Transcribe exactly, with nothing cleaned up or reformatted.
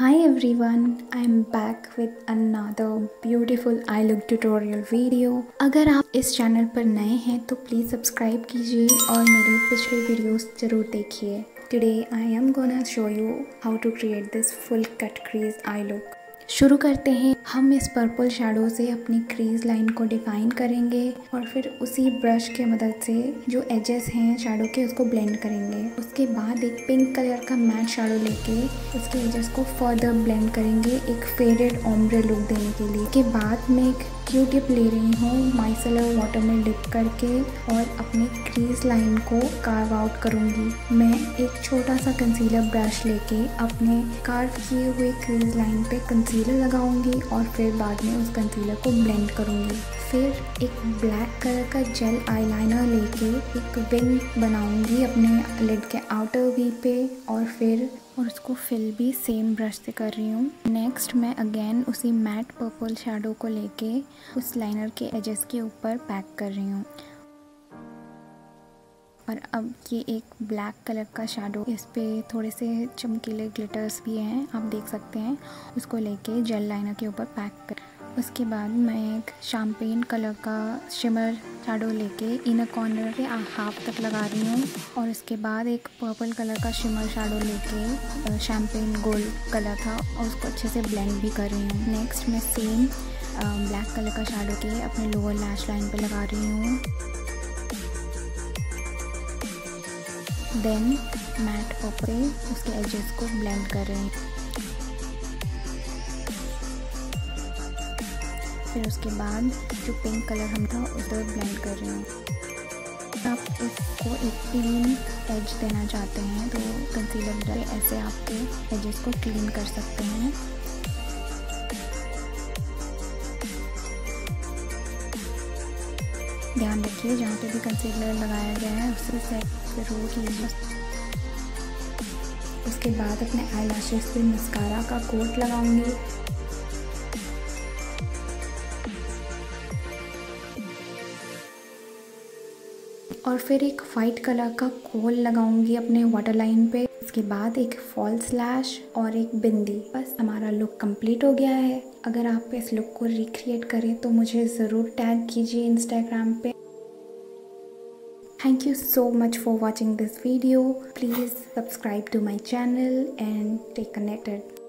Hi everyone, I am back with another beautiful eye look tutorial video। अगर आप इस channel पर नए हैं तो प्लीज़ सब्सक्राइब कीजिए और मेरे पिछले वीडियोस ज़रूर देखिए। Today I am gonna show you how to create this full cut crease eye look. शुरू करते हैं। हम इस पर्पल शेडो से अपनी क्रीज लाइन को डिफाइन करेंगे और फिर उसी ब्रश के मदद से जो एजेस हैं शेडो के उसको ब्लेंड करेंगे। उसके बाद एक पिंक कलर का मैट शेडो लेके उसके एजेस को फर्दर ब्लेंड करेंगे एक फेडेड ओम्ब्रे लुक देने के लिए। के बाद में एक क्यू टिप ले रही हूँ, माइसलर वाटर में डिप करके और अपनी क्रीज लाइन को कार्व आउट करूँगी। मैं एक छोटा सा कंसीलर ब्रश लेके अपने कार्व किए हुए क्रीज लाइन पे कंसीलर लगाऊंगी और फिर बाद में उस कंसीलर को ब्लेंड करूंगी। फिर एक ब्लैक कलर का जेल आईलाइनर लेके एक विंग बनाऊंगी अपने लिड के आउटर वी पे और फिर और उसको फिल भी सेम ब्रश से कर रही हूँ। नेक्स्ट मैं अगेन उसी मैट पर्पल शेडो को लेके उस लाइनर के एजेस के ऊपर पैक कर रही हूँ। और अब ये एक ब्लैक कलर का शेडो, इस पे थोड़े से चमकीले ग्लिटर्स भी हैं, आप देख सकते हैं, उसको लेके जेल लाइनर के ऊपर पैक कर। उसके बाद मैं एक शैम्पेन कलर का शिमर शेडो लेके इनर कॉर्नर के हाफ तक लगा रही हूँ और उसके बाद एक पर्पल कलर का शिमर शेडो लेके शैम्पेन गोल्ड कलर था और उसको अच्छे से ब्लेंड भी कर रही हूँ। नेक्स्ट मैं सेम ब्लैक कलर का शेडो के अपने लोअर लैश लाइन पर लगा रही हूँ। देन मैट पर्पल उसके एजेस को ब्लेंड करें। फिर उसके बाद जो पिंक कलर हम था उधर ब्लेंड कर रहे हैं। आप इसको एक क्लीन एज देना चाहते हैं तो कंसीलर से ऐसे आपके एजेस को क्लीन कर सकते हैं। ध्यान रखिए जहाँ पे भी कंसीलर लगाया गया है उससे सेट जरूर कीजिए। उसके बाद अपने आई लैशेज पर मस्कारा का कोट लगाऊंगी। और फिर एक वाइट कलर का कोल लगाऊंगी अपने वाटर लाइन पे। उसके बाद एक फॉल्स लैश और एक बिंदी। बस हमारा लुक कंप्लीट हो गया है। अगर आप इस लुक को रिक्रिएट करें तो मुझे ज़रूर टैग कीजिए इंस्टाग्राम पे। Thank you so much for watching this video. Please subscribe to my channel and stay connected.